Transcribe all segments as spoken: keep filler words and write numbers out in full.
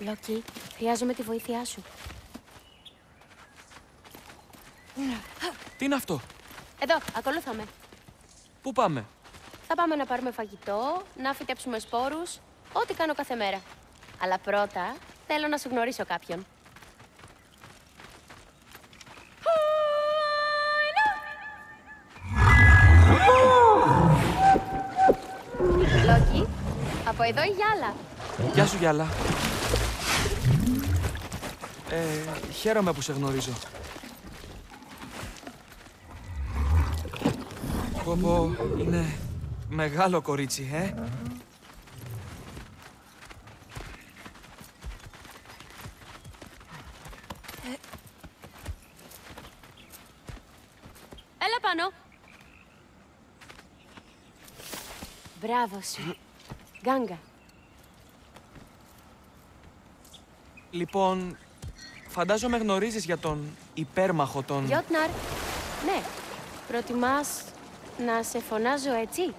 Λόκι, χρειάζομαι τη βοήθειά σου. Τι είναι αυτό? Εδώ, ακολούθαμε. Πού πάμε? Θα πάμε να πάρουμε φαγητό, να φυτέψουμε σπόρους, ό,τι κάνω κάθε μέρα. Αλλά πρώτα θέλω να σου γνωρίσω κάποιον. Λόκι, από εδώ η Γιάλα. Γεια σου, Γιάλα. Ε, χαίρομαι που σε γνωρίζω. Πω πω, είναι μεγάλο κορίτσι, ε. Έλα πάνω. Μπράβο σου. Γκάγκα. Λοιπόν, φαντάζομαι γνωρίζεις για τον υπέρμαχο τον... Jötnar. Ναι. Προτιμάς να σε φωνάζω έτσι?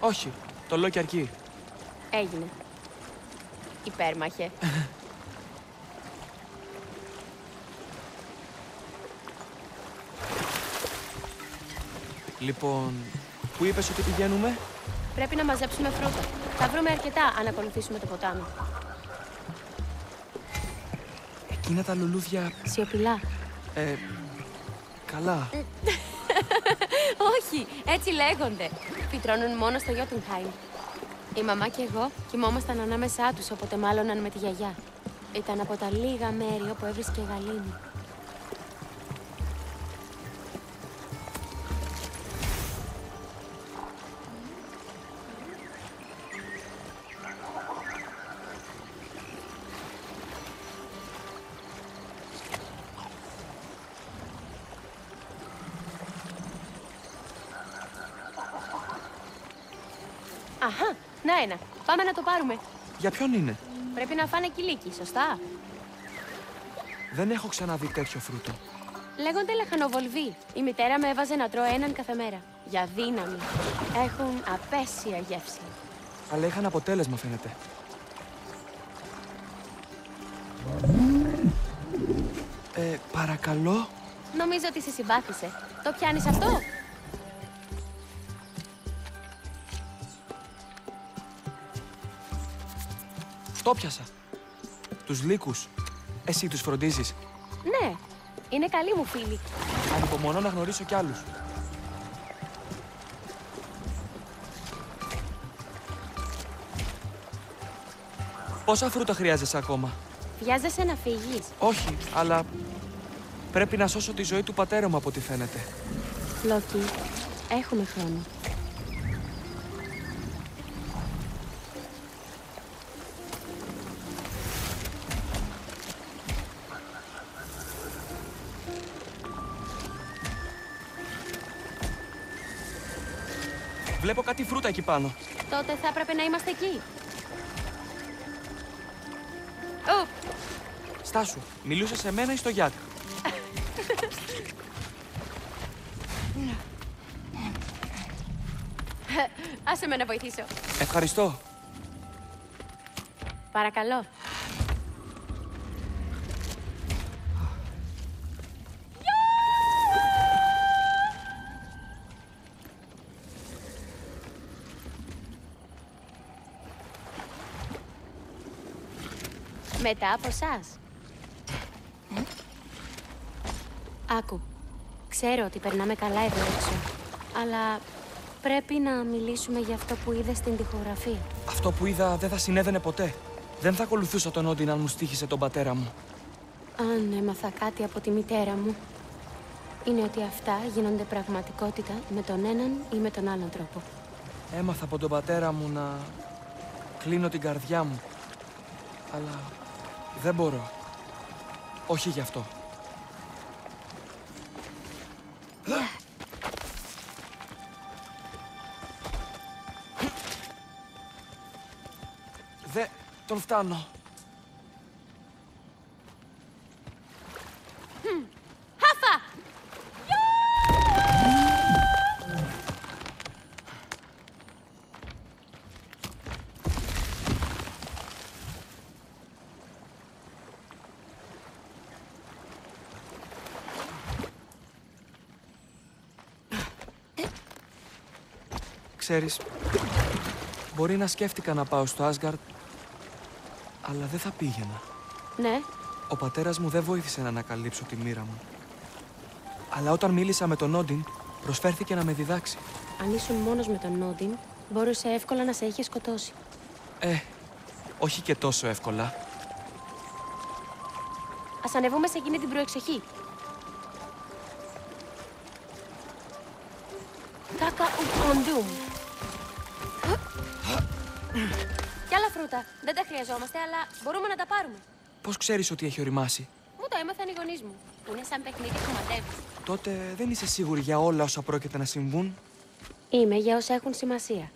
Όχι. Το λέω και αρκεί. Έγινε. Υπέρμαχε. Λοιπόν, πού είπες ότι πηγαίνουμε? Πρέπει να μαζέψουμε φρούτα. Θα βρούμε αρκετά αν ακολουθήσουμε το ποτάμι. Εκείνα τα λουλούδια... Σιωπηλά. Ε, καλά. Όχι, έτσι λέγονται. Φυτρώνουν μόνο στο Jötunheim. Η μαμά και εγώ κοιμόμασταν ανάμεσά τους, όποτε μάλωναν με τη γιαγιά. Ήταν από τα λίγα μέρη όπου έβρισκε γαλήνη. Αχα, να ένα. Πάμε να το πάρουμε. Για ποιον είναι? Πρέπει να φάνε κυλίκι, σωστά? Δεν έχω ξαναδεί τέτοιο φρούτο. Λέγονται λαχανοβολβί. Η μητέρα με έβαζε να τρώω έναν κάθε μέρα. Για δύναμη. Έχουν απέσια γεύση. Αλλά είχαν αποτέλεσμα, φαίνεται. Ε, παρακαλώ. Νομίζω ότι σε συμπάθησε. Το πιάνεις αυτό? Το πιάσα. Τους λύκους. Εσύ τους φροντίζεις. Ναι. Είναι καλή μου φίλη. Ανυπομονώ να γνωρίσω κι άλλους. Πόσα φρούτα χρειάζεσαι ακόμα? Βιάζεσαι να φύγεις? Όχι, αλλά πρέπει να σώσω τη ζωή του πατέρα μου από ό,τι φαίνεται. Λόκι, έχουμε χρόνο. Βλέπω κάτι φρούτα εκεί πάνω. Τότε θα έπρεπε να είμαστε εκεί. Ου! Στάσου, μιλούσε σε μένα ή στο Γιάτ? Άσε με να βοηθήσω. Ευχαριστώ. Παρακαλώ. Μετά από εσάς. Mm. Άκου, ξέρω ότι περνάμε καλά εδώ έξω, αλλά πρέπει να μιλήσουμε για αυτό που είδες στην τοιχογραφία. Αυτό που είδα δεν θα συνέβαινε ποτέ. Δεν θα ακολουθούσα τον Όντιν αν μου στοίχισε τον πατέρα μου. Αν έμαθα κάτι από τη μητέρα μου, είναι ότι αυτά γίνονται πραγματικότητα με τον έναν ή με τον άλλον τρόπο. Έμαθα από τον πατέρα μου να κλείνω την καρδιά μου, αλλά... δεν μπορώ. Όχι γι' αυτό. Δε... τον φτάνω. Χάφα! Ξέρεις, μπορεί να σκέφτηκα να πάω στο Asgard, αλλά δεν θα πήγαινα. Ναι. Ο πατέρας μου δεν βοήθησε να ανακαλύψω τη μοίρα μου. Αλλά όταν μίλησα με τον Όντιν, προσφέρθηκε να με διδάξει. Αν ήσουν μόνος με τον Όντιν, μπορούσε εύκολα να σε είχε σκοτώσει. Ε, όχι και τόσο εύκολα. Ας ανεβούμε σε εκείνη την προεξοχή. Κάκα ουκοντούμ. Κι άλλα φρούτα. Δεν τα χρειαζόμαστε, αλλά μπορούμε να τα πάρουμε. Πώς ξέρεις ότι έχει οριμάσει? Μου το έμαθαν οι γονείς μου. Είναι σαν παιχνίδι που μαντεύεις. Τότε δεν είσαι σίγουρη για όλα όσα πρόκειται να συμβούν? Είμαι για όσα έχουν σημασία.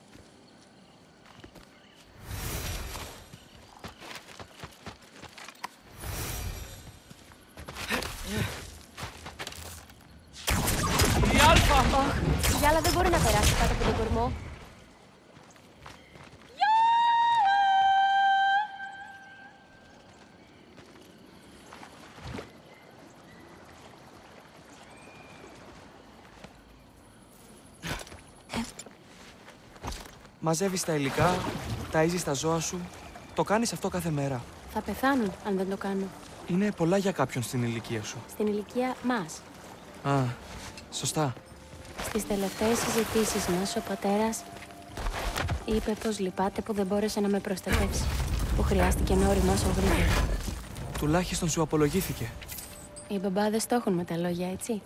Η άλλα δεν μπορεί να περάσει κάτω από τον κορμό. Μαζεύεις τα υλικά, ταΐζεις τα ζώα σου. Το κάνεις αυτό κάθε μέρα. Θα πεθάνουν αν δεν το κάνω. Είναι πολλά για κάποιον στην ηλικία σου. Στην ηλικία μας. Α, σωστά. Στις τελευταίες συζητήσεις μας, ο πατέρας είπε πως λυπάται που δεν μπόρεσε να με προστατεύσει. Που χρειάστηκε να οριμάσω γρήγορα. Τουλάχιστον σου απολογήθηκε. Οι μπαμπάδες το έχουν με τα λόγια, έτσι.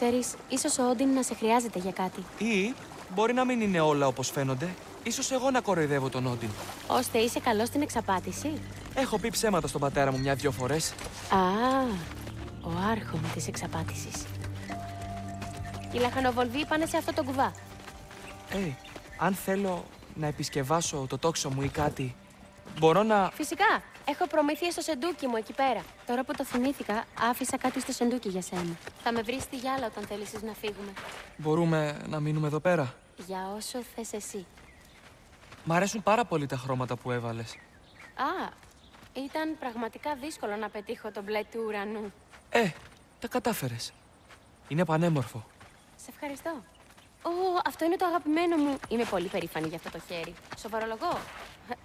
Ξέρεις, ίσως ο Όντιν να σε χρειάζεται για κάτι. Ή μπορεί να μην είναι όλα όπως φαίνονται. Ίσως εγώ να κοροϊδεύω τον Όντιν. Ώστε είσαι καλός στην εξαπάτηση. Έχω πει ψέματα στον πατέρα μου μια-δυο φορές. Α, ο άρχον της εξαπάτησης. Οι λαχανοβολβοί πάνε σε αυτό το κουβά. Ε, αν θέλω να επισκευάσω το τόξο μου ή κάτι, μπορώ να... Φυσικά. Έχω προμηθείες στο σεντούκι μου εκεί πέρα. Τώρα που το θυμήθηκα, άφησα κάτι στο σεντούκι για σένα. Θα με βρεις στη γυάλα όταν θέλεις να φύγουμε. Μπορούμε να μείνουμε εδώ πέρα? Για όσο θες εσύ. Μ' αρέσουν πάρα πολύ τα χρώματα που έβαλες. Α, ήταν πραγματικά δύσκολο να πετύχω το μπλε του ουρανού. Ε, τα κατάφερες. Είναι πανέμορφο. Σε ευχαριστώ. Ω, αυτό είναι το αγαπημένο μου. Είμαι πολύ περήφανη για αυτό το χέρι. Σοβαρολογώ.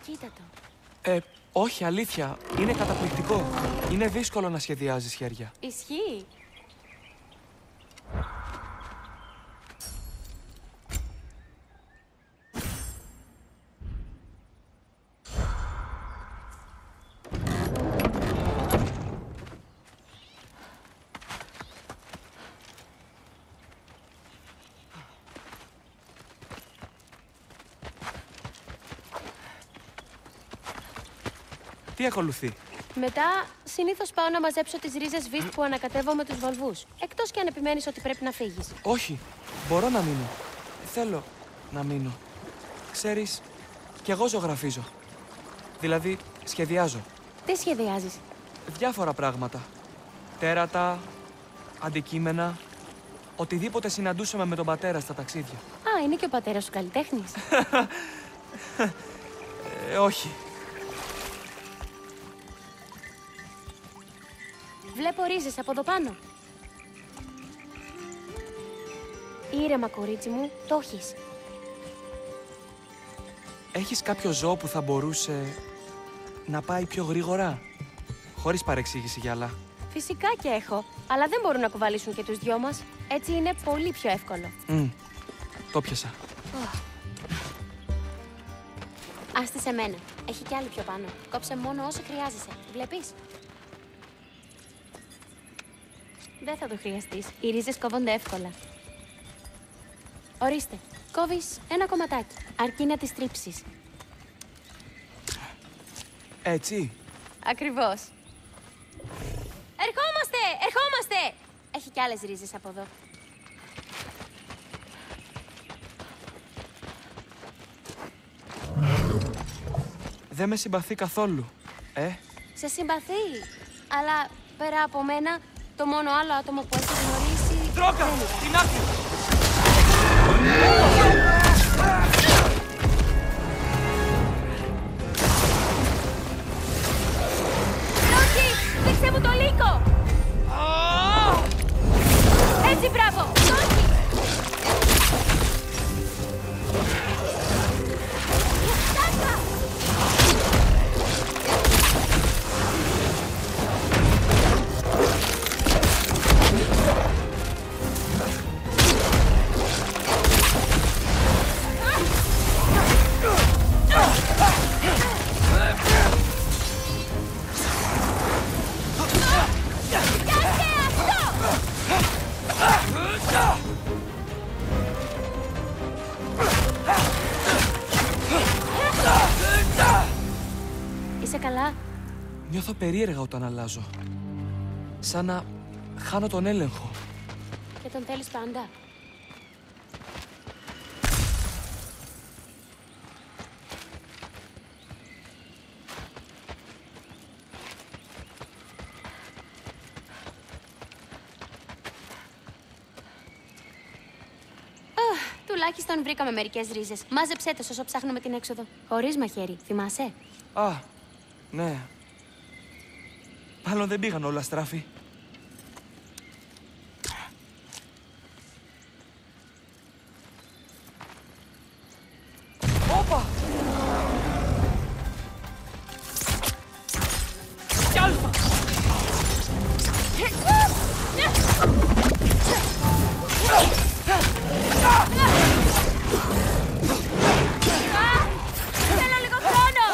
Κοίτα το. Ε, όχι, αλήθεια. Είναι καταπληκτικό. Είναι δύσκολο να σχεδιάζεις χέρια. Ισχύει. Τι ακολουθεί? Μετά, συνήθως πάω να μαζέψω τις ρίζες βίστ που ανακατεύω με τους βολβούς. Εκτός και αν επιμένεις ότι πρέπει να φύγεις. Όχι. Μπορώ να μείνω. Θέλω να μείνω. Ξέρεις, κι εγώ ζωγραφίζω. Δηλαδή, σχεδιάζω. Τι σχεδιάζεις? Διάφορα πράγματα. Τέρατα, αντικείμενα. Οτιδήποτε συναντούσαμε με τον πατέρα στα ταξίδια. Α, είναι και ο πατέρας σου καλλιτέχνης. ε, όχι. Βλέπω ρίζες από εδώ πάνω. Ήρεμα, κορίτσι μου, το έχεις. Έχεις κάποιο ζώο που θα μπορούσε να πάει πιο γρήγορα? Χωρίς παρεξήγηση, Γιάλα. Φυσικά και έχω, αλλά δεν μπορούν να κουβαλήσουν και τους δυο μας. Έτσι είναι πολύ πιο εύκολο. Mm. Το πιασα. Oh. Άστη σε μένα. Έχει κι άλλη πιο πάνω. Κόψε μόνο όσο χρειάζεσαι. Βλέπεις? Δεν θα το χρειαστείς. Οι ρίζες κόβονται εύκολα. Ορίστε, κόβεις ένα κομματάκι, αρκεί να τις τρίψεις. Έτσι. Ακριβώς. Ερχόμαστε! Ερχόμαστε! Έχει κι άλλες ρίζες από εδώ. Δεν με συμπαθεί καθόλου, ε. σε συμπαθεί. Αλλά πέρα από μένα, το μόνο άλλο άτομο που έχει γνωρίσει... Τρώκα! Την άκρη! Λόκι, δείξε μου το λύκο! Έτσι, μπράβο! Λόκι! Είσαι καλά? Νιώθω περίεργα όταν αλλάζω. Σαν να χάνω τον έλεγχο. Και τον θέλεις πάντα. Τουλάχιστον βρήκαμε μερικές ρίζες. Μάζεψέ τες όσο ψάχνουμε την έξοδο. Χωρίς μαχαίρι, θυμάσαι? Α, ναι. Μάλλον δεν πήγαν όλα στράφη. Όπα! Κι άλφα! Θέλω λίγο χρόνο!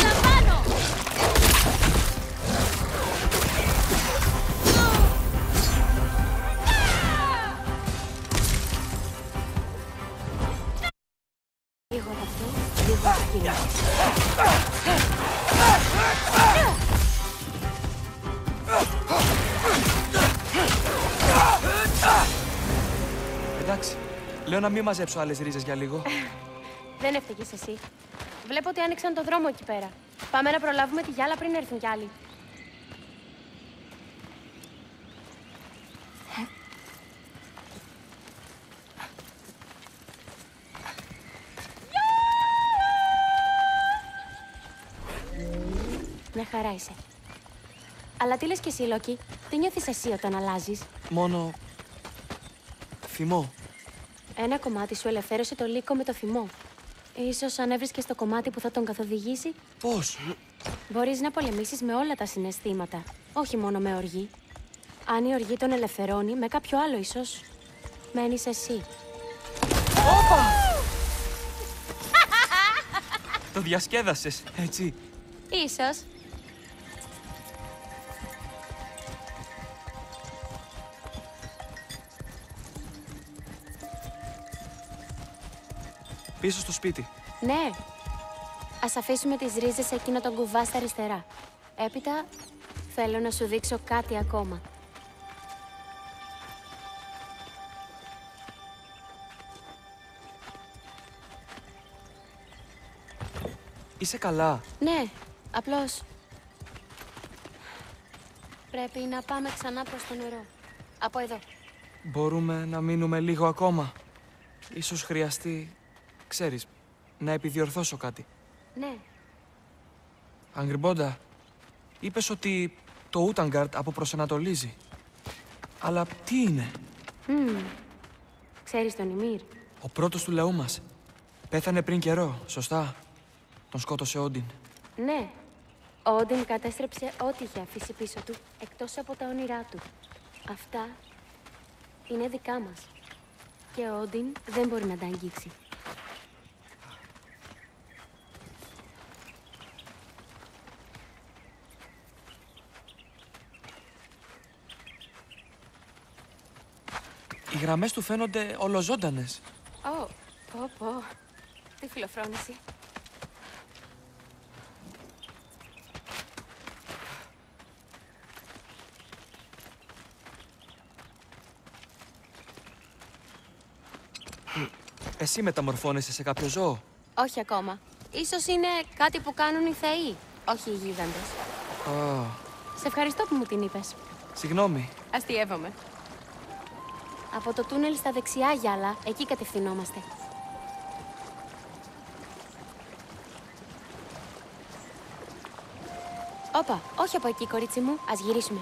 Αναλαμβάνω! Λίγο από αυτό, λίγο από εκείνο. Εντάξει, λέω να μην μαζέψω άλλες ρίζες για λίγο. Δεν ευτυχείς εσύ. Βλέπω ότι άνοιξαν το δρόμο εκεί πέρα. Πάμε να προλάβουμε τη γυάλα πριν έρθουν κι άλλοι. Μια χαρά είσαι. Αλλά τι λες κι εσύ, Λόκι? Τι νιώθεις εσύ όταν αλλάζεις? Μόνο... θυμό. Ένα κομμάτι σου ελευθέρωσε το λύκο με το θυμό. Ίσως αν έβρισκες το κομμάτι που θα τον καθοδηγήσει... Πώς? Μπορείς να πολεμήσεις με όλα τα συναισθήματα. Όχι μόνο με οργή. Αν η οργή τον ελευθερώνει, με κάποιο άλλο ίσως... μένεις εσύ. Όπα! Το διασκέδασες, έτσι? Ίσως. Πίσω στο σπίτι. Ναι. Ας αφήσουμε τις ρίζες σε εκείνο τον κουβά στα αριστερά. Έπειτα, θέλω να σου δείξω κάτι ακόμα. Είσαι καλά? Ναι, απλώς... πρέπει να πάμε ξανά προς το νερό. Από εδώ. Μπορούμε να μείνουμε λίγο ακόμα. Ίσως χρειαστεί... ξέρεις, να επιδιορθώσω κάτι. Ναι. Angrboda, είπες ότι το Utgard αποπροσανατολίζει. Αλλά τι είναι? Mm. Ξέρεις τον Ymir? Ο πρώτος του λαού μας. Πέθανε πριν καιρό, σωστά? Τον σκότωσε Όντιν. Ναι. Ο Όντιν κατέστρεψε ό,τι είχε αφήσει πίσω του, εκτός από τα όνειρά του. Αυτά είναι δικά μας. Και ο Όντιν δεν μπορεί να τα αγγίξει. Οι γραμμές του φαίνονται ολοζώντανες. Ω, πω πω. Τι φιλοφρόνηση. Εσύ μεταμορφώνεσαι σε κάποιο ζώο? Όχι ακόμα. Ίσως είναι κάτι που κάνουν οι θεοί, όχι οι γίγαντες. Oh. Σε ευχαριστώ που μου την είπες. Συγγνώμη. Αστειεύομαι. Από το τούνελ στα δεξιά γυάλα, εκεί κατευθυνόμαστε. Όπα, όχι από εκεί, κορίτσι μου. Ας γυρίσουμε.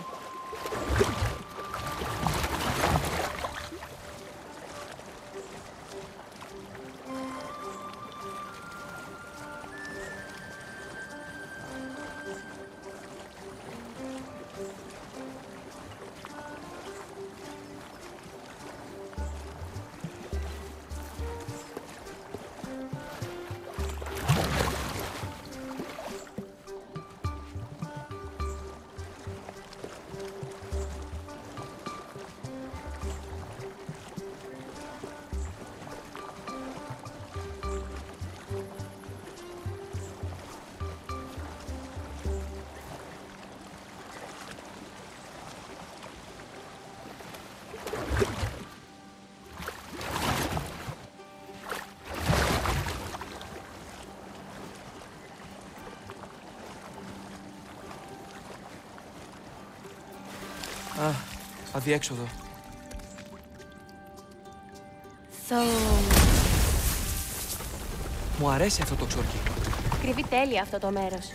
Α, αδιέξοδο. Μου αρέσει αυτό το ξόρκι. Κρυβεί τέλεια αυτό το μέρος.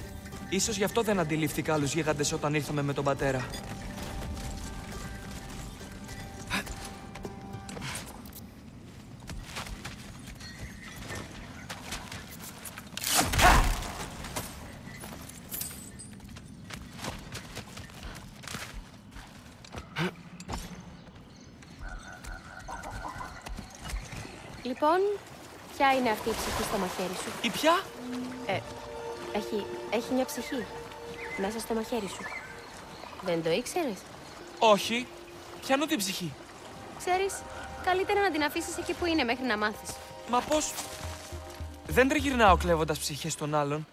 Ίσως γι' αυτό δεν αντιλήφθηκα άλλους γίγαντες όταν ήρθαμε με τον πατέρα. Λοιπόν, ποια είναι αυτή η ψυχή στο μαχαίρι σου? Η ποια? Ε, έχει, έχει μια ψυχή μέσα στο μαχαίρι σου. Δεν το ήξερες? Όχι. Πιανού την ψυχή? Ξέρεις, καλύτερα να την αφήσεις εκεί που είναι μέχρι να μάθεις. Μα πώς? Δεν τριγυρνάω κλέβοντας ψυχές των άλλων.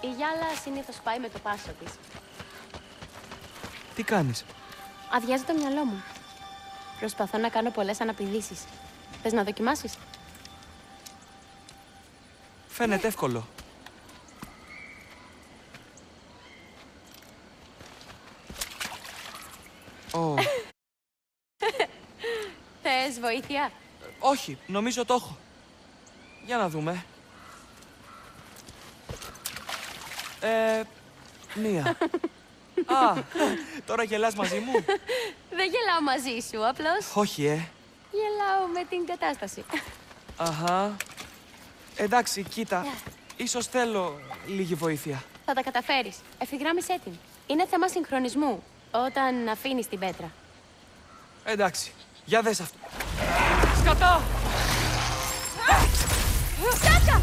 Η γυάλα συνήθως πάει με το πάσο της. Τι κάνεις? Αδειάζει το μυαλό μου. Προσπαθώ να κάνω πολλές αναπηδήσεις. Θες να δοκιμάσεις? Φαίνεται ναι. Εύκολο. Oh. Θες βοήθεια? Όχι, νομίζω το έχω. Για να δούμε. Ε, μία. Α, τώρα γελάς μαζί μου. Δεν γελάω μαζί σου, απλώς. Όχι, ε. Γελάω με την κατάσταση. Αχα. Εντάξει, κοίτα. Yeah. Ίσως θέλω λίγη βοήθεια. Θα τα καταφέρεις. Ευθυγράμμισέ την. Είναι θέμα συγχρονισμού όταν αφήνεις την πέτρα. Εντάξει. Για δες αυτό. Σκατά! Σκάτα!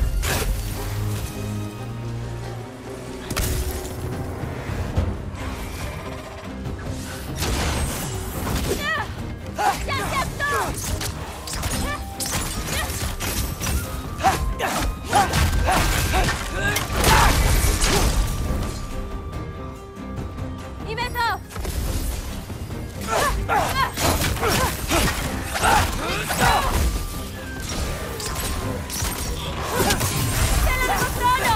Είμαι εδώ! Θέλω λίγο χρόνο!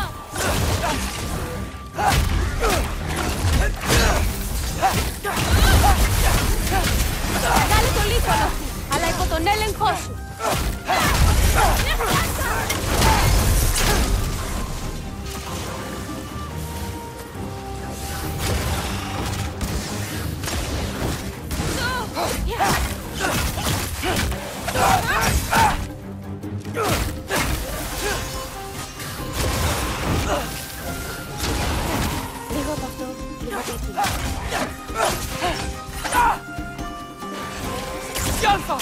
Βγάλε το λίθωνο σου, αλλά υπό τον έλεγχό σου. Λίγο από αυτό, λίγο από εκεί. Γιάνθα!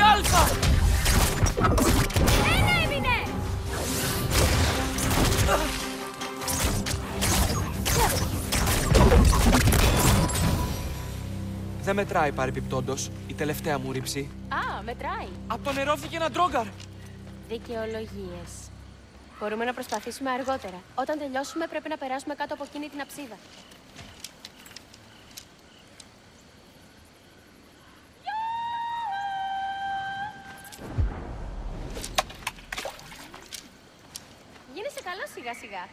κι άλφα! Ένα έμεινε! Δεν μετράει παρεπιπτόντος η τελευταία μου ρήψη. Α, μετράει. Από το νερό φύγε ένα ντρόγκαρ. Δικαιολογίες. Μπορούμε να προσπαθήσουμε αργότερα. Όταν τελειώσουμε πρέπει να περάσουμε κάτω από εκείνη την αψίδα. Γίνεσαι καλό σιγά σιγά.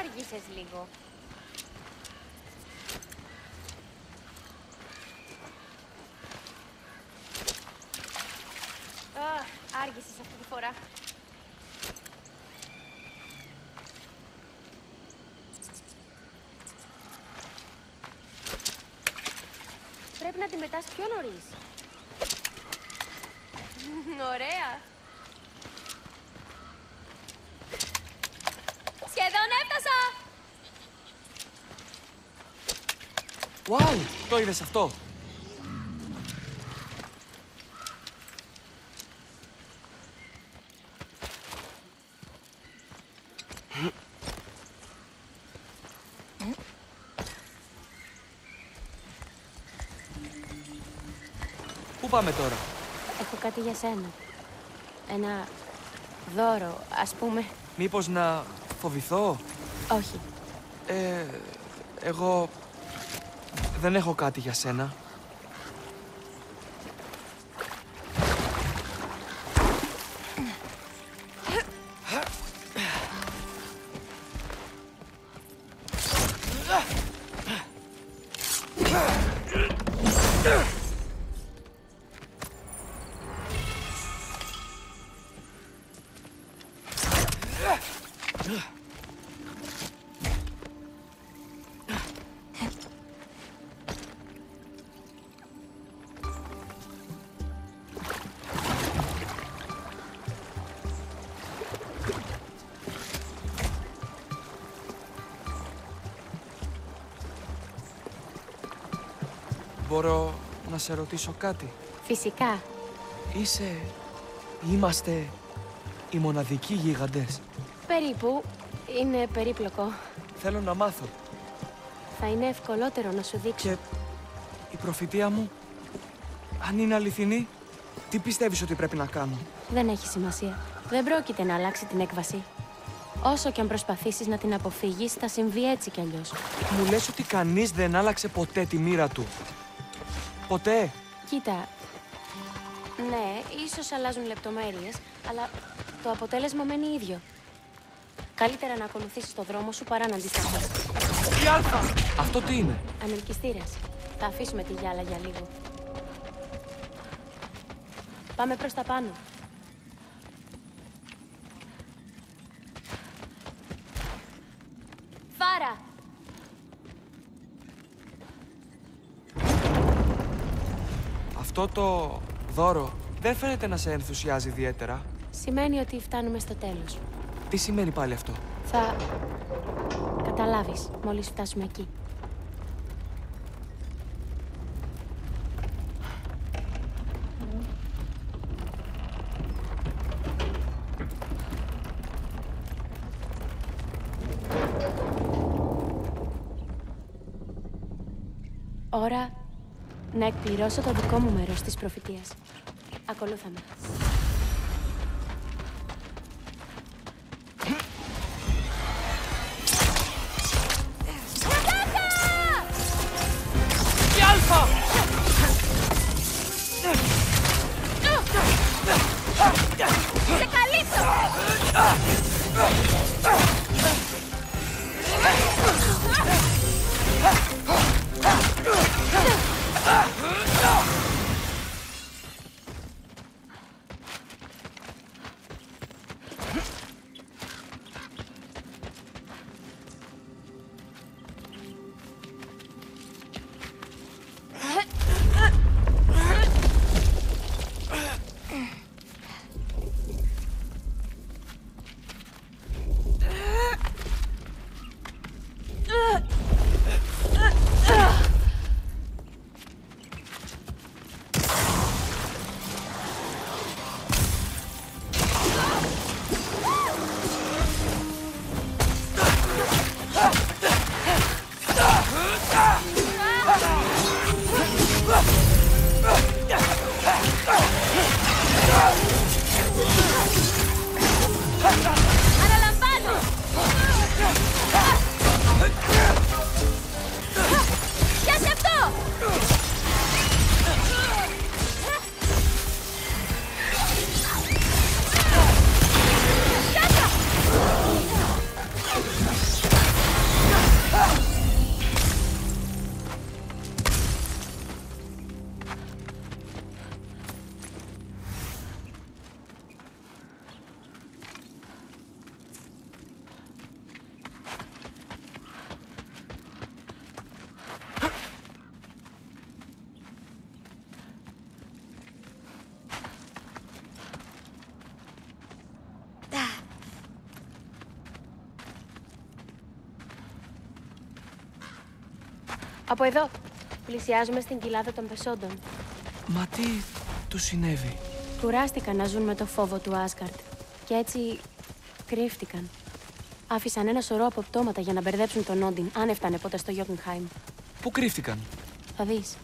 Άργησες λίγο. Άργησες αυτή τη φορά. Πρέπει να τη μετάς πιο νωρίς. Ωραία. Σχεδόν έφτασα! Wow, το είδες αυτό! Πάμε τώρα. Έχω κάτι για σένα. Ένα δώρο, ας πούμε. Μήπως να φοβηθώ? Όχι. Ε, εγώ δεν έχω κάτι για σένα. Μπορώ να σε ρωτήσω κάτι? Φυσικά. Είσαι... είμαστε... οι μοναδικοί γίγαντες. Περίπου. Είναι περίπλοκο. Θέλω να μάθω. Θα είναι ευκολότερο να σου δείξω. Και η προφητεία μου, αν είναι αληθινή, τι πιστεύεις ότι πρέπει να κάνω? Δεν έχει σημασία. Δεν πρόκειται να αλλάξει την έκβαση. Όσο και αν προσπαθήσεις να την αποφύγεις, θα συμβεί έτσι κι αλλιώς. Μου λες ότι κανείς δεν άλλαξε ποτέ τη μοίρα του. Ποτέ. Κοίτα, ναι, ίσως αλλάζουν λεπτομέρειες, αλλά το αποτέλεσμα μένει ίδιο. Καλύτερα να ακολουθήσεις το δρόμο σου παρά να αντισταθείς. Η Άλφα! Αυτό τι είναι? Ανελκυστήρας. Θα αφήσουμε τη γυάλα για λίγο. Πάμε προς τα πάνω. Φάρα! Αυτό το δώρο δεν φαίνεται να σε ενθουσιάζει ιδιαίτερα. Σημαίνει ότι φτάνουμε στο τέλος. Τι σημαίνει πάλι αυτό? Θα καταλάβεις μόλις φτάσουμε εκεί. Ώρα να εκπληρώσω το δικό μου μέρος της προφητείας. Ακολούθαμε. Από εδώ. Πλησιάζουμε στην κοιλάδα των πεσόντων. Μα τι του συνέβη? Κουράστηκαν να ζουν με το φόβο του Asgard. Και έτσι κρύφτηκαν. Άφησαν ένα σωρό από πτώματα για να μπερδέψουν τον Όντιν, αν έφτανε ποτέ στο Jötunheim. Πού κρύφτηκαν? Θα δεις.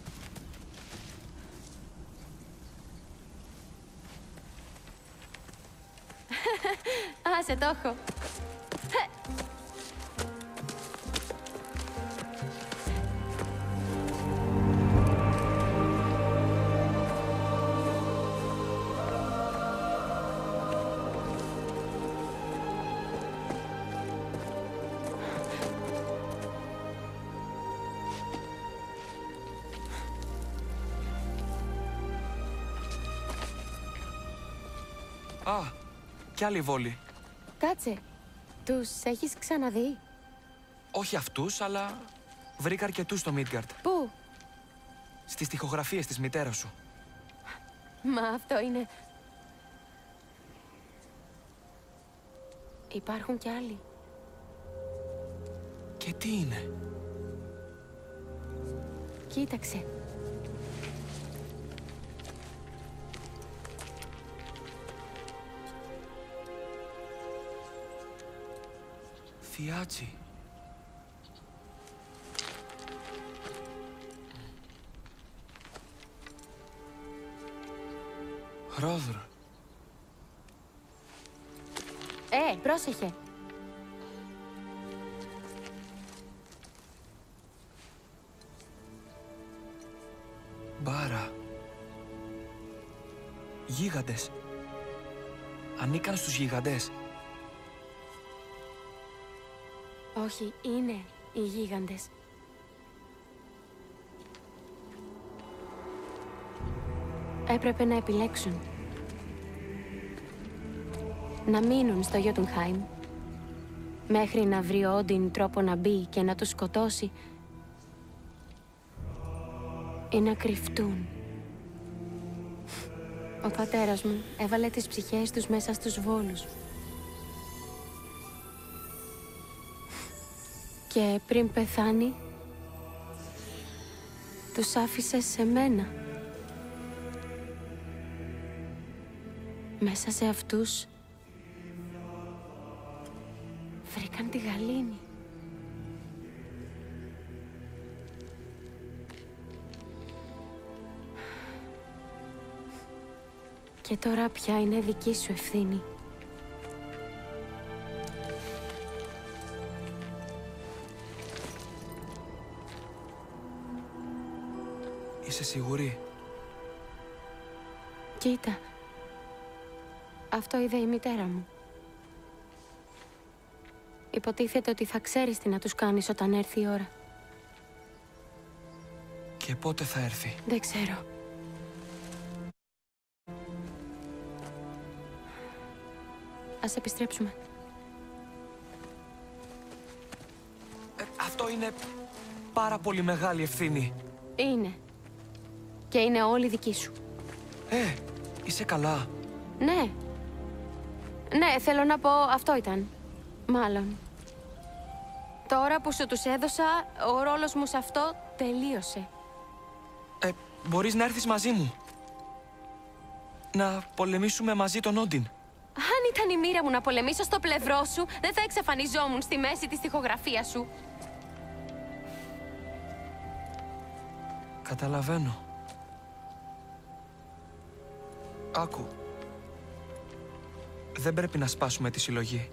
Άσε, το έχω. Α, κι άλλη βόλη. Κάτσε. Τους έχεις ξαναδεί? Όχι αυτούς, αλλά βρήκα αρκετούς στο Midgard. Πού? Στις τοιχογραφίες της μητέρας σου. Μα αυτό είναι... Υπάρχουν κι άλλοι. Και τι είναι? Κοίταξε. Θιάτσι. Ρόδρ. Ε, πρόσεχε. Μπάρα. Γίγαντες. Ανήκαν στους γίγαντες. Όχι, είναι οι γίγαντες. Έπρεπε να επιλέξουν. Να μείνουν στο Jötunheim. Μέχρι να βρει ο Όντιν τρόπο να μπει και να τους σκοτώσει. Ή να κρυφτούν. Ο πατέρας μου έβαλε τις ψυχές τους μέσα στους βόλους. Και πριν πεθάνει, τους άφησε σε μένα. Μέσα σε αυτούς βρήκαν τη γαλήνη. Και τώρα πια είναι δική σου ευθύνη. Είσαι σίγουρη? Κοίτα. Αυτό είδε η μητέρα μου. Υποτίθεται ότι θα ξέρεις τι να τους κάνεις όταν έρθει η ώρα. Και πότε θα έρθει? Δεν ξέρω. Ας επιστρέψουμε. Ε, αυτό είναι πάρα πολύ μεγάλη ευθύνη. Είναι. Και είναι όλη δική σου. Ε, είσαι καλά? Ναι. Ναι, θέλω να πω, αυτό ήταν. Μάλλον. Τώρα που σου τους έδωσα, ο ρόλος μου σε αυτό τελείωσε. Ε, μπορείς να έρθεις μαζί μου. Να πολεμήσουμε μαζί τον Όντιν. Αν ήταν η μοίρα μου να πολεμήσω στο πλευρό σου, δεν θα εξαφανιζόμουν στη μέση της τοιχογραφίας σου. Καταλαβαίνω. Άκου, δεν πρέπει να σπάσουμε τη συλλογή.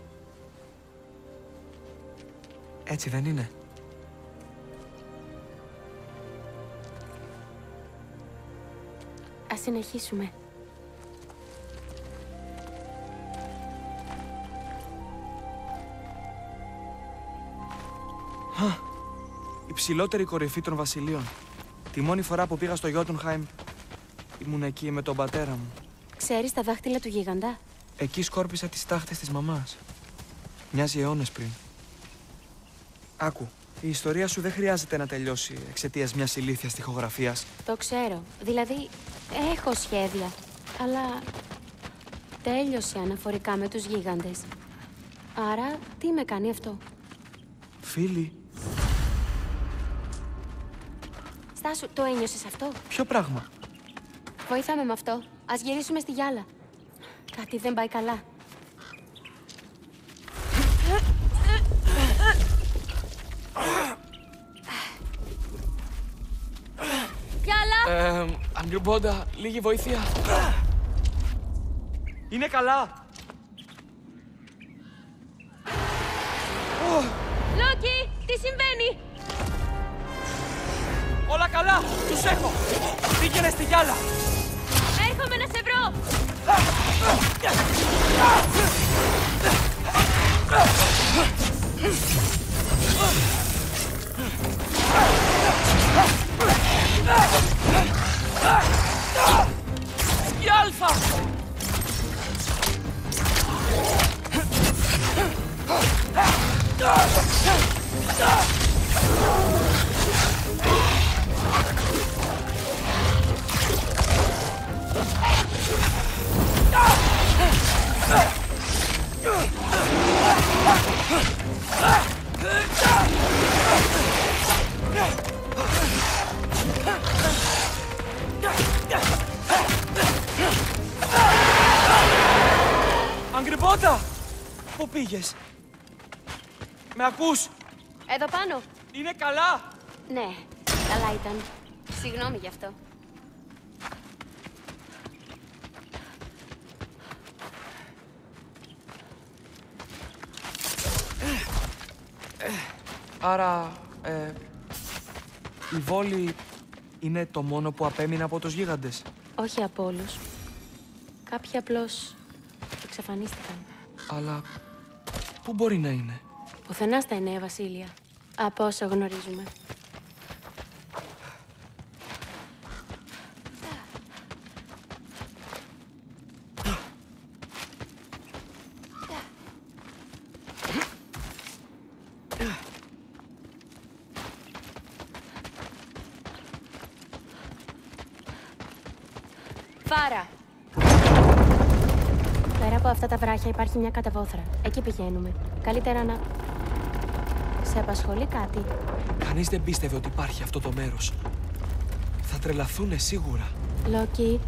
Έτσι δεν είναι? Ας συνεχίσουμε. Α, η ψηλότερη κορυφή των βασιλείων. Τη μόνη φορά που πήγα στο Jötunheim, ήμουν εκεί με τον πατέρα μου. Ξέρεις τα δάχτυλα του γίγαντα? Εκεί σκόρπισα τις τάχτες της μαμάς. Μοιάζει αιώνες πριν. Άκου, η ιστορία σου δεν χρειάζεται να τελειώσει εξαιτίας μιας ηλίθιας στιχογραφίας. Το ξέρω. Δηλαδή, έχω σχέδια. Αλλά τέλειωσε αναφορικά με τους γίγαντες. Άρα, τι με κάνει αυτό? Φίλοι. στάσου, το ένιωσες αυτό? Ποιο πράγμα? Βοήθαμε με αυτό. Ας γυρίσουμε στη γυάλα. Κάτι δεν πάει καλά. Γυάλα! Ε, Angrboda, λίγη βοήθεια. Είναι καλά. Λόκι, τι συμβαίνει? Όλα καλά! Τους έχω! Πήγαινε στη γυάλα! Έρχομαι να σε βρω! Σκι Αλφα! Angrboda! Πού πήγες? Με ακούς? Εδώ πάνω. Είναι καλά? Ναι, καλά ήταν. Συγγνώμη γι' αυτό. Άρα, ε, η Βόλη είναι το μόνο που απέμεινε από τους γίγαντες. Όχι από όλους. Κάποιοι απλώς εξαφανίστηκαν. Αλλά πού μπορεί να είναι? Πουθενά στα εννέα βασίλεια, από όσο γνωρίζουμε. Φάρα! Πέρα από αυτά τα βράχια υπάρχει μια καταβόθρα. Εκεί πηγαίνουμε. Καλύτερα να... Σε απασχολεί κάτι? Κανείς δεν πίστευε ότι υπάρχει αυτό το μέρος. Θα τρελαθούνε σίγουρα. Λόκι,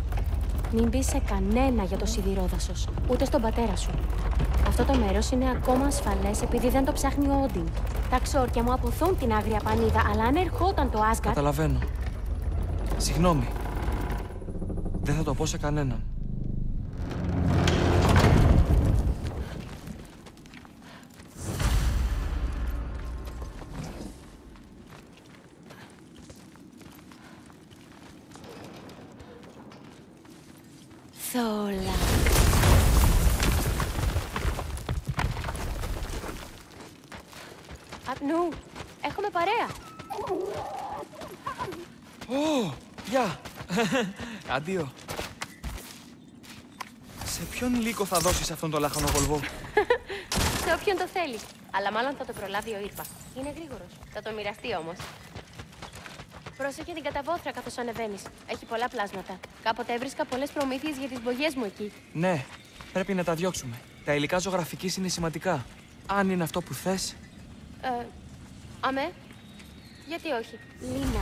μην πεις σε κανένα για το σιδηρόδασος. Ούτε στον πατέρα σου. Αυτό το μέρος είναι ακόμα ασφαλές επειδή δεν το ψάχνει ο Όντιν. Τα ξόρκια μου αποθούν την άγρια πανίδα, αλλά αν ερχόταν το Asgard... Καταλαβαίνω. Συγγνώμη. Δεν θα το πω σε κανέναν. Απνού, έχουμε παρέα. Ω, γεια. Αντίο. Σε ποιον λύκο θα δώσεις αυτόν τον λάχανο κολβό? Σε όποιον το θέλει. Αλλά μάλλον θα το προλάβει ο Ήρπα. Είναι γρήγορος. Θα το μοιραστεί όμως. Πρόσεχε την καταβόθρα καθώς ανεβαίνεις. Έχει πολλά πλάσματα. Κάποτε έβρισκα πολλές προμήθειες για τις μπογιές μου εκεί. Ναι, πρέπει να τα διώξουμε. Τα υλικά ζωγραφικής είναι σημαντικά. Αν είναι αυτό που θες... Ε, αμέ, γιατί όχι. Λίνα.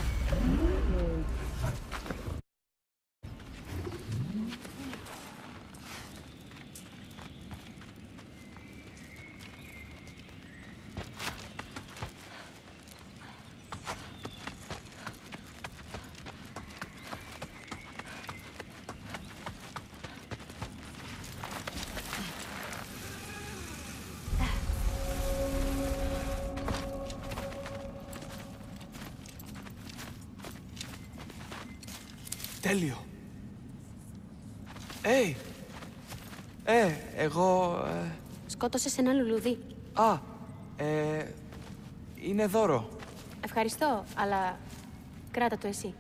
Τέλειο. Ε, ε, εγώ... Ε... Σκότωσες ένα λουλούδι. Α, ε, είναι δώρο. Ευχαριστώ, αλλά κράτα το εσύ.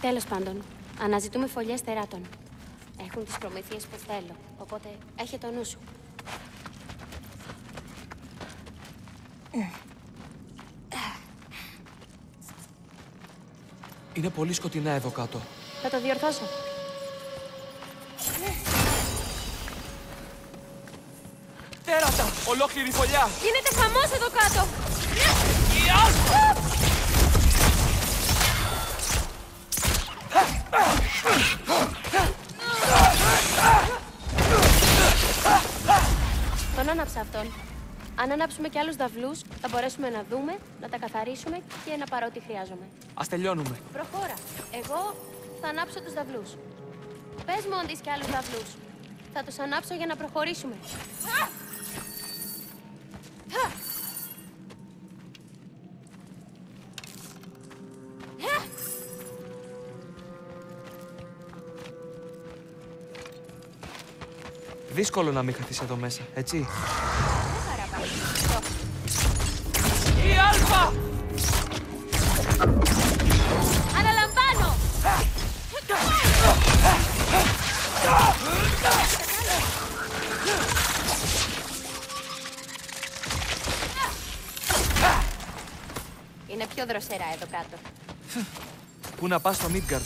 Τέλος πάντων, αναζητούμε φωλιές τεράτων. Έχουν τις προμήθειες που θέλω, οπότε έχε το νου σου. Είναι πολύ σκοτεινά εδώ κάτω. Θα το διορθώσω. Τέρατα! Ολόκληρη φωλιά! Γίνεται χαμός εδώ κάτω! Η Άλφα! σε αυτόν. Αν ανάψουμε κι άλλους δαυλούς, θα μπορέσουμε να δούμε, να τα καθαρίσουμε και να πάρω ό,τι χρειάζομαι. Ας τελειώνουμε. Προχώρα. Εγώ θα ανάψω τους δαυλούς. Πες Μόντις κι άλλους δαυλούς. Θα τους ανάψω για να προχωρήσουμε. Δύσκολο να μην χαθείς εδώ μέσα, έτσι. Η Άλφα! Αναλαμβάνω! Είναι πιο δροσερά εδώ κάτω. Πού να πας στο Midgard.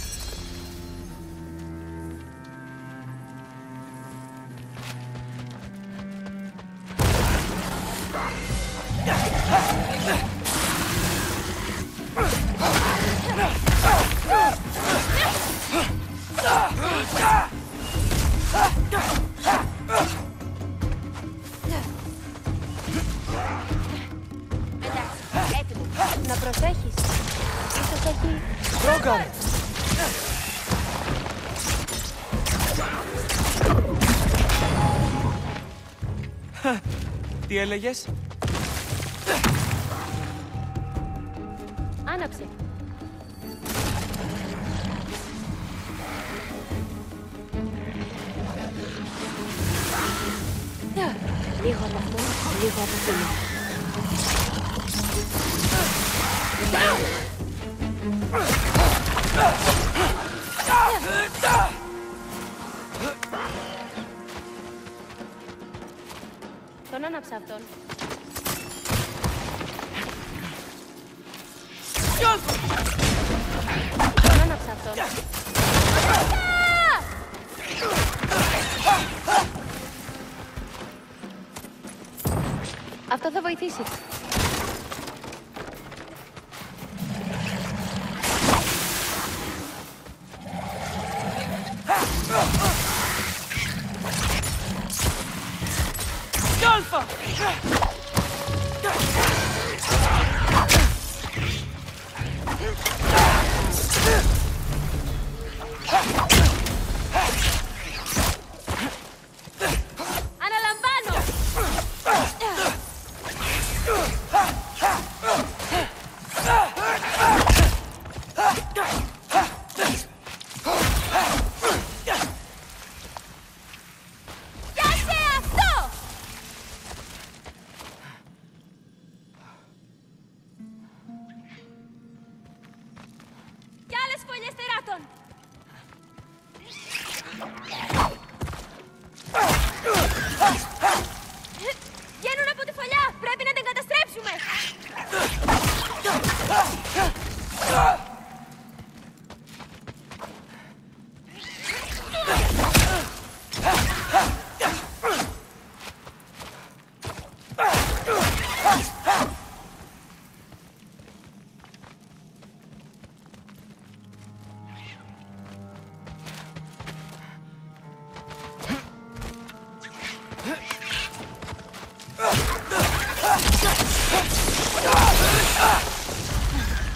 Τι έλεγες? Άναψε. Λίγο από αυτό, λίγο από αυτό. Αυτόν. Τον άναψα αυτόν. Αυτό θα βοηθήσει.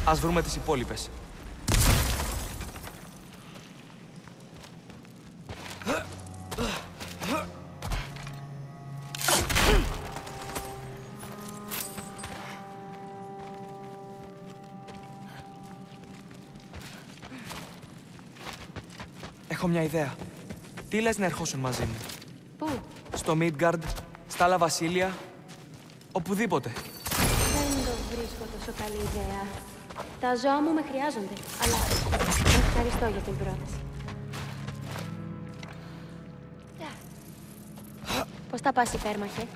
Ας βρούμε τις υπόλοιπες. Έχω μια ιδέα. Τι λες να ερχόσουν μαζί μου? Πού? Στο Midgard, στα άλλα βασίλεια, οπουδήποτε. Δεν το βρίσκω τόσο καλή ιδέα. Τα ζώα μου με χρειάζονται, αλλά ευχαριστώ για την πρόταση. Πώς τα πας υπέρμαχε?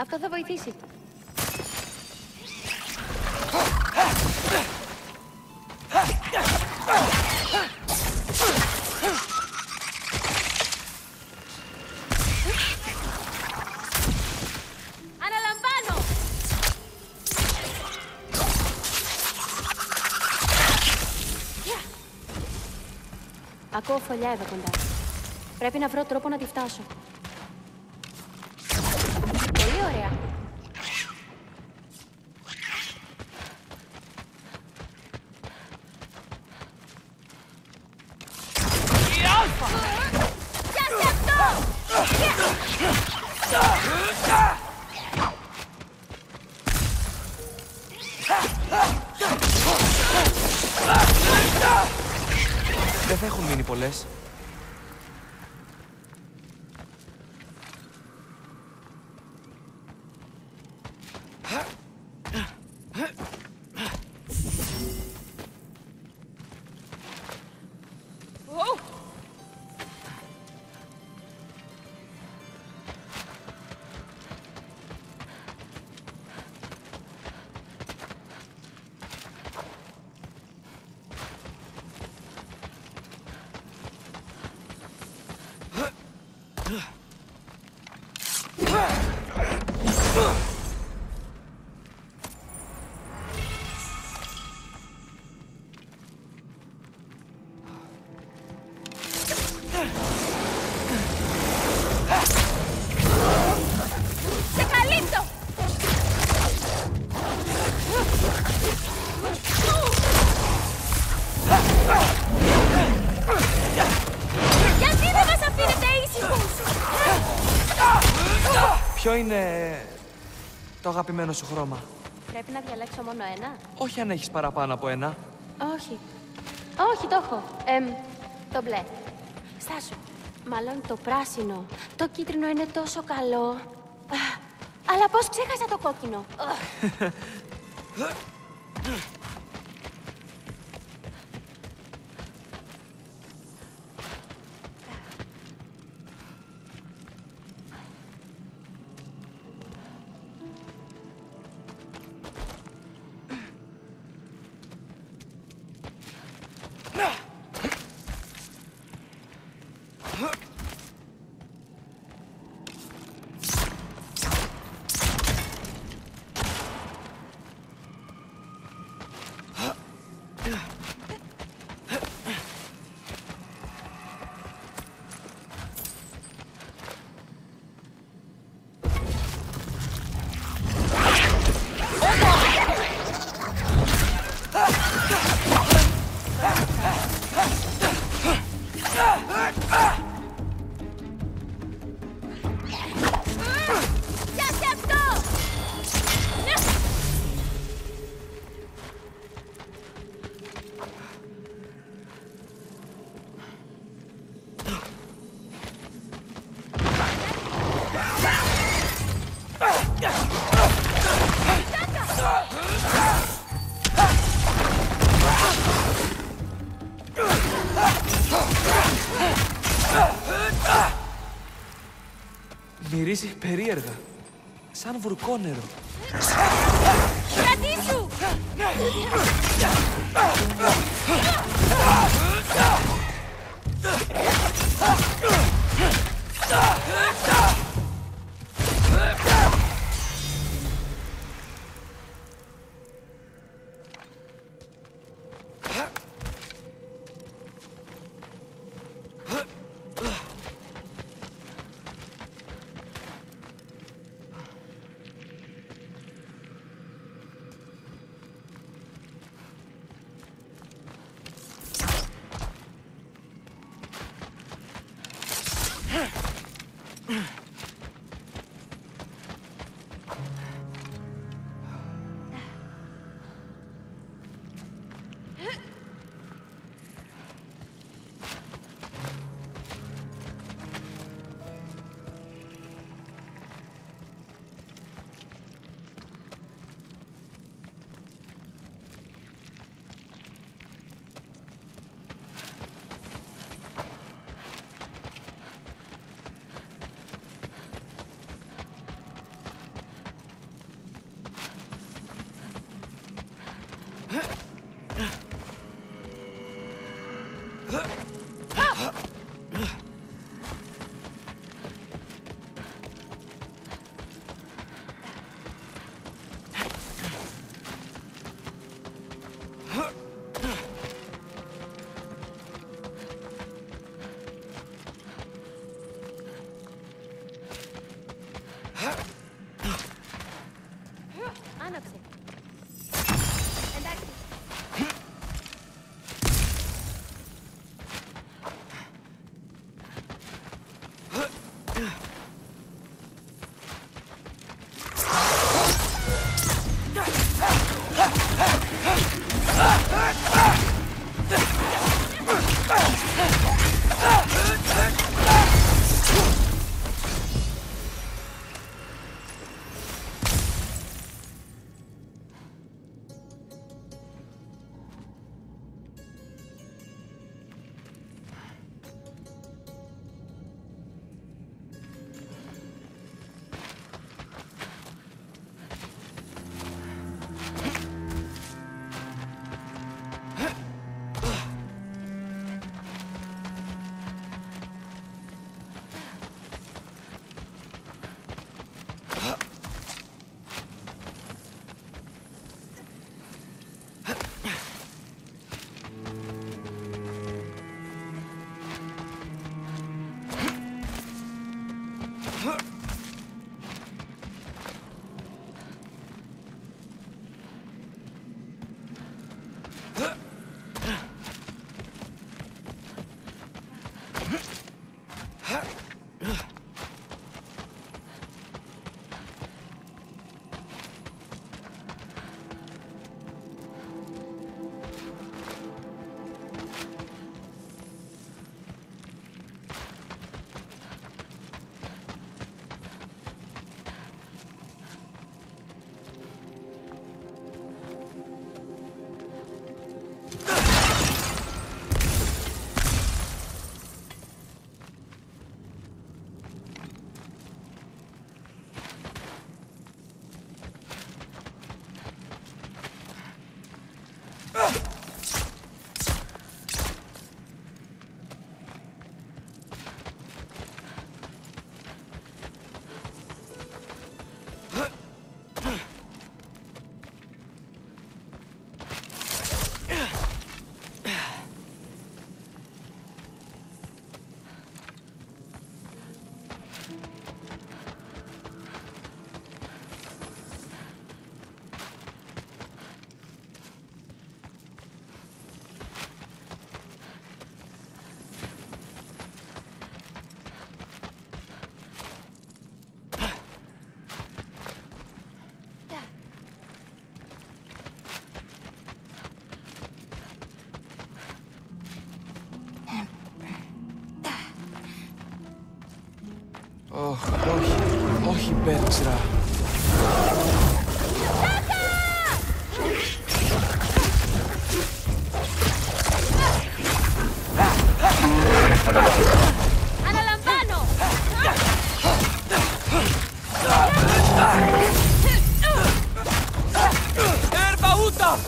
Αυτό θα βοηθήσει. Ακούω φωλιά εδώ κοντά. Πρέπει να βρω τρόπο να τη φτάσω. Πολύ ωραία. Δεν θα έχουν μείνει πολλές. Ποιο είναι το αγαπημένο σου χρώμα? Πρέπει να διαλέξω μόνο ένα. Όχι αν έχεις παραπάνω από ένα. Όχι. Όχι, το έχω. Εμ, το μπλε. Στάσου. Μάλλον το πράσινο. Το κίτρινο είναι τόσο καλό. Α, αλλά πώς ξέχασα το κόκκινο. Μυρίζει περίεργα, σαν βουρκόνερο. Κρατήσου! Όχι, όχι Μπέρξρα. Αναλαμβάνω! Έρβα ούτα!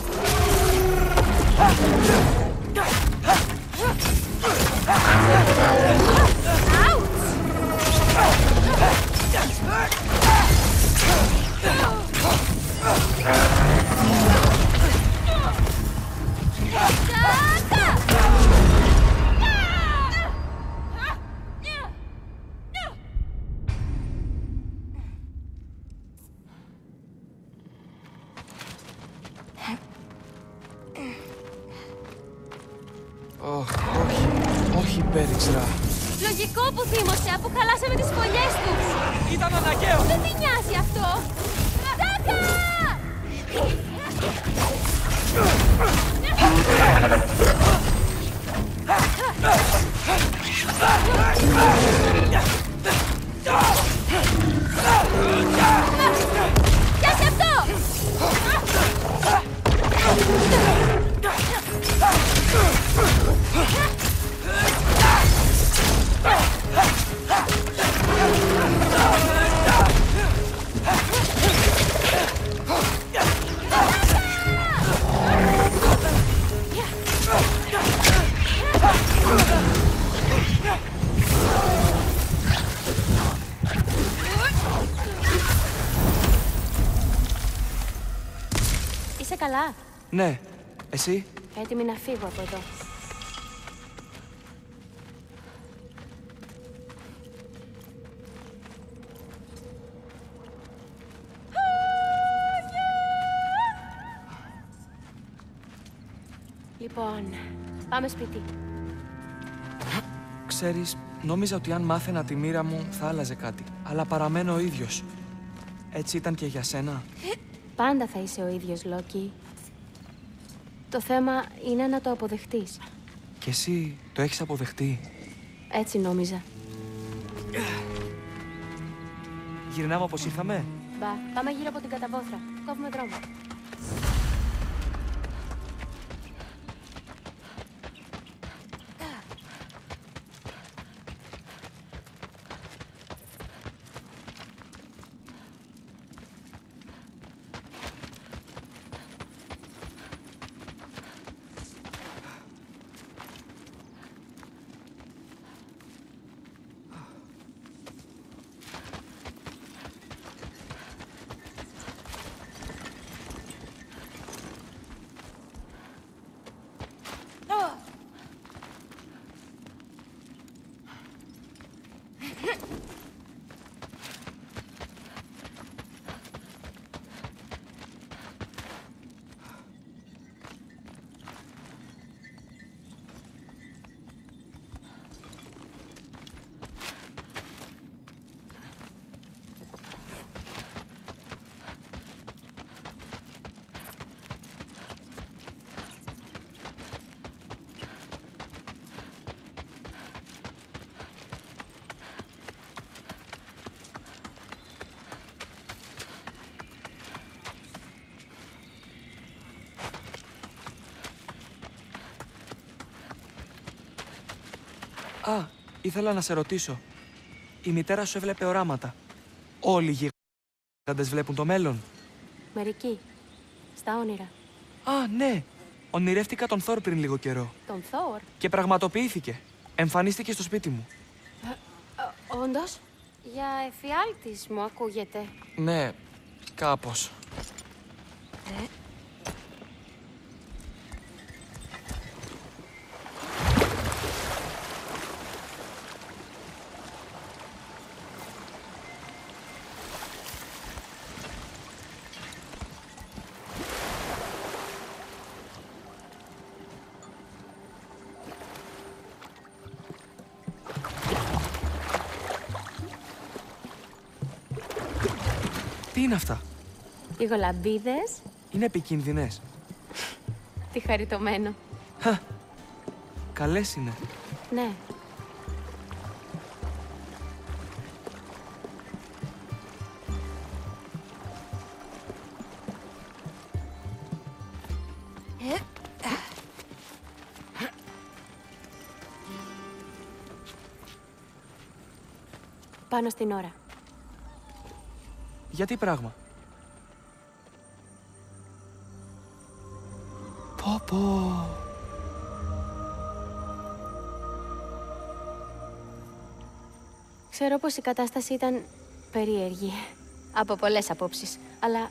Ναι, εσύ. Έτοιμη να φύγω από εδώ. Λοιπόν, πάμε σπίτι. Ξέρεις, νόμιζα ότι αν μάθαινα τη μοίρα μου θα άλλαζε κάτι. Αλλά παραμένω ο ίδιος. Έτσι ήταν και για σένα. Πάντα θα είσαι ο ίδιος, Λόκι. Το θέμα είναι να το αποδεχτείς. Και εσύ το έχεις αποδεχτεί. Έτσι νόμιζα. Γυρνάμε όπως ήρθαμε. Μπα, πάμε γύρω από την καταβόθρα. Κόβουμε δρόμο. Α, ήθελα να σε ρωτήσω. Η μητέρα σου έβλεπε οράματα. Όλοι οι γίγαντες βλέπουν το μέλλον. Μερικοί. Στα όνειρα. Α, ναι. Ονειρεύτηκα τον Θόρ πριν λίγο καιρό. Τον Θόρ? Και πραγματοποιήθηκε. Εμφανίστηκε στο σπίτι μου. Ε, ε, όντως? Για εφιάλτης μου ακούγεται. Ναι, κάπως. Ε. Τι είναι αυτά? Οι γολαμπίδες. Είναι επικίνδυνες. Τι χαριτωμένο. Χα. Καλές είναι. Ναι. Πάνω στην ώρα. Γιατί πράγμα? Πω πω. Ξέρω πως η κατάσταση ήταν περίεργη. Από πολλές απόψεις. Αλλά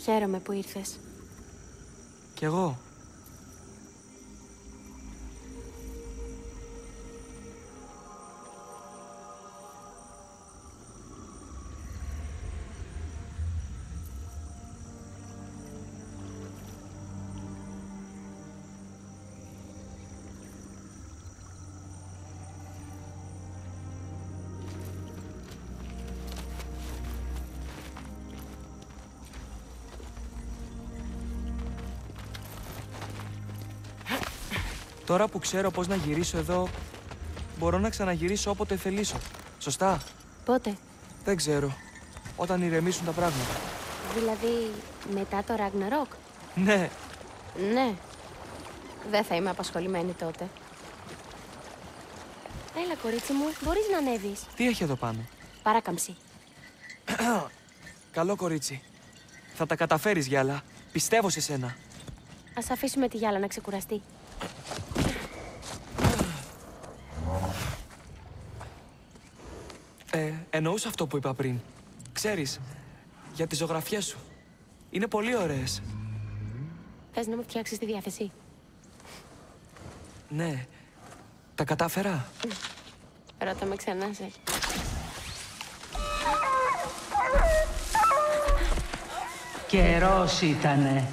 χαίρομαι που ήρθες. Κι εγώ. Τώρα που ξέρω πώς να γυρίσω εδώ, μπορώ να ξαναγυρίσω όποτε θελήσω. Σωστά? Πότε? Δεν ξέρω. Όταν ηρεμήσουν τα πράγματα. Δηλαδή, μετά το Ragnarök? Ναι. Ναι. Δεν θα είμαι απασχολημένη τότε. Έλα, κορίτσι μου, μπορείς να ανέβεις. Τι έχει εδώ πάνω? Παράκαμψη. Καλό κορίτσι. Θα τα καταφέρεις, Γιάλα. Πιστεύω σε σένα. Ας αφήσουμε τη Γιάλα να ξεκουραστεί. Ε, εννοούσα αυτό που είπα πριν. Ξέρεις, για τις ζωγραφιές σου. Είναι πολύ ωραίες. Θες να μου φτιάξεις τη διάθεση? Ναι. Τα κατάφερα. Ρώτα με ξανά σε. Καιρός ήτανε.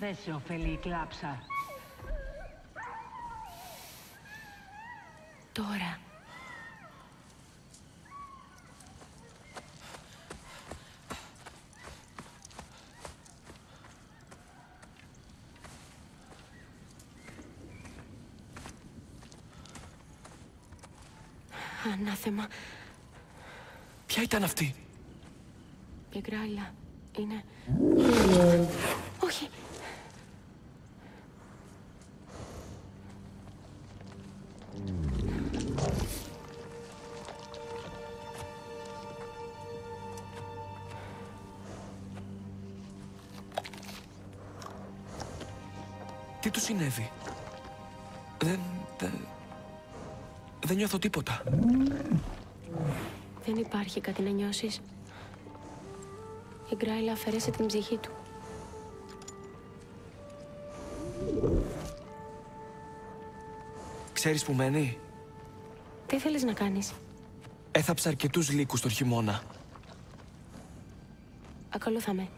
Δεν σε ωφελεί η κλάψα. Τώρα. Ανάθεμα. Ποια ήταν αυτή? Πικράλια. Είναι... Όχι. Τι του συνέβη? Δεν... Δε, δεν νιώθω τίποτα. Δεν υπάρχει κάτι να νιώσεις. Η Γκράιλα αφαιρέσε την ψυχή του. Ξέρεις που μένει? Τι θέλεις να κάνεις? Έθαψα αρκετούς λύκους τον χειμώνα. Ακολούθαμε.